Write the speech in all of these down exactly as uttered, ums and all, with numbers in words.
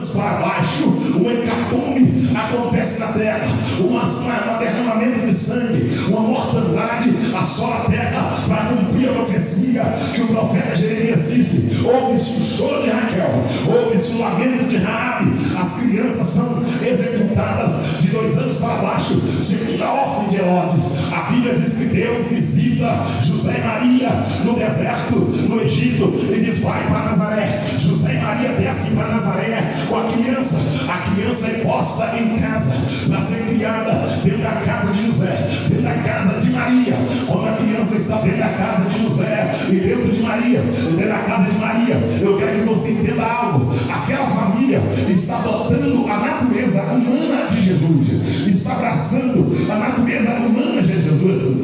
anos para baixo, um hecatombe acontece na terra, um derramamento de sangue, uma mortandade assola a terra para cumprir a profecia que o profeta Jeremias disse. Ouve-se o choro de Raquel, ouve-se o lamento de Raabe. As crianças são executadas de dois anos para baixo, segundo a ordem de Herodes. A Bíblia diz que Deus visita José e Maria no deserto, no Egito, e diz: vai para Nazaré. José e Maria descem para Nazaré com a criança. A criança é posta em casa para ser criada dentro da casa de José, dentro da casa de Maria. Quando a criança está dentro da casa de José e dentro de Maria, dentro da casa de Maria, eu quero que você entenda algo. Aquela família está adotando a natureza humana de Jesus, está abraçando a natureza humana de Jesus.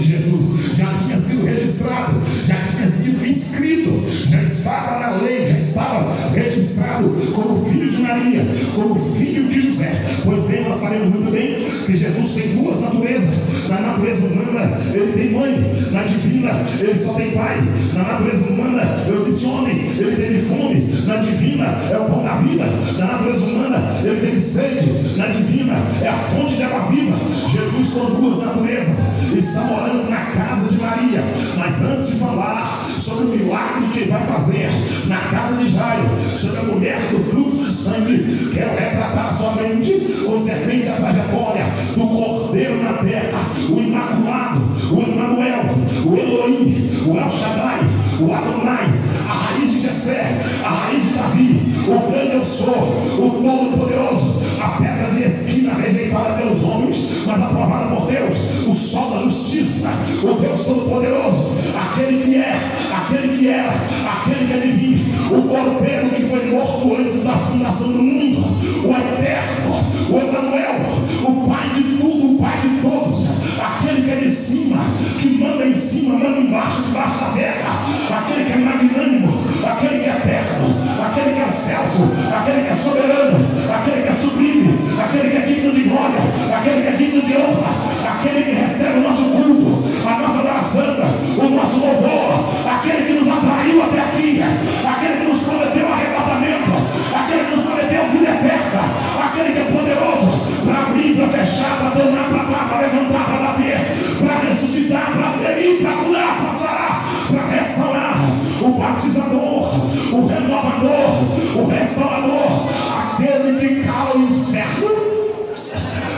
Jesus já tinha sido registrado, já tinha sido inscrito, já estava na lei, já estava registrado como filho de Maria, como filho de José. Pois bem, nós sabemos muito bem que Jesus tem duas naturezas. Na natureza humana ele tem mãe, na divina ele só tem pai. Na natureza humana eu disse homem, ele teve fome, na divina é o pão da vida. Na natureza humana ele teve sede, na divina é a fonte de água viva. Jesus com duas naturezas está morando na casa de Maria. Mas antes de falar sobre o milagre que ele vai fazer na casa de Jairo, sobre a mulher do fluxo de sangue, quero retratar somente o serpente à trajetória do cordeiro na terra, o imaculado, o Emanuel, o Elohim, o El-Shaddai, o Adonai, a raiz de Jessé, a raiz de Davi, o grande eu sou, o todo-poderoso, a pedra de esquina rejeitada pelos homens, mas aprovada por Deus, o sol da justiça, o Deus todo-poderoso, aquele que é, aquele que era, aquele que é divino, o cordeiro que foi morto antes da fundação do mundo, o eterno, o Emanuel, o Pai de tudo, o Pai de todos, aquele que é de cima, que manda em cima, manda embaixo, debaixo da terra, aquele que é magnânimo, aquele que é eterno, aquele que é excelso, aquele que é soberano, aquele que é sublime, aquele que é digno de glória, aquele que é digno de honra, aquele que recebe o nosso culto, a nossa adoração, o nosso louvor, aquele que nos atraiu até aqui, aquele que nos prometeu arrebatamento, aquele que nos prometeu vida eterna, aquele que é poderoso para abrir, para fechar, para donar, para dar, para levantar, para bater, para ressuscitar, para ferir, para curar, para sarar, para restaurar, o batizador, o renovador, o restaurador, aquele que cala o inferno,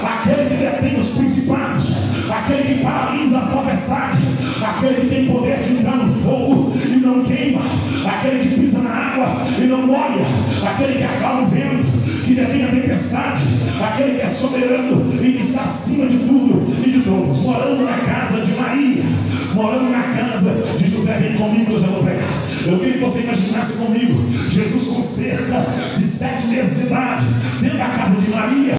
aquele que detém os principados, aquele que paralisa a tempestade, aquele que tem poder de entrar no fogo e não queima, aquele que pisa na água e não molha, aquele que acalma o vento, que detém a tempestade, aquele que é soberano e que está acima de tudo e de todos, morando na casa de Maria, morando na casa de José. Vem comigo, eu já vou pegar. Eu queria que você imaginasse comigo Jesus com cerca de sete meses de idade, dentro da casa de Maria.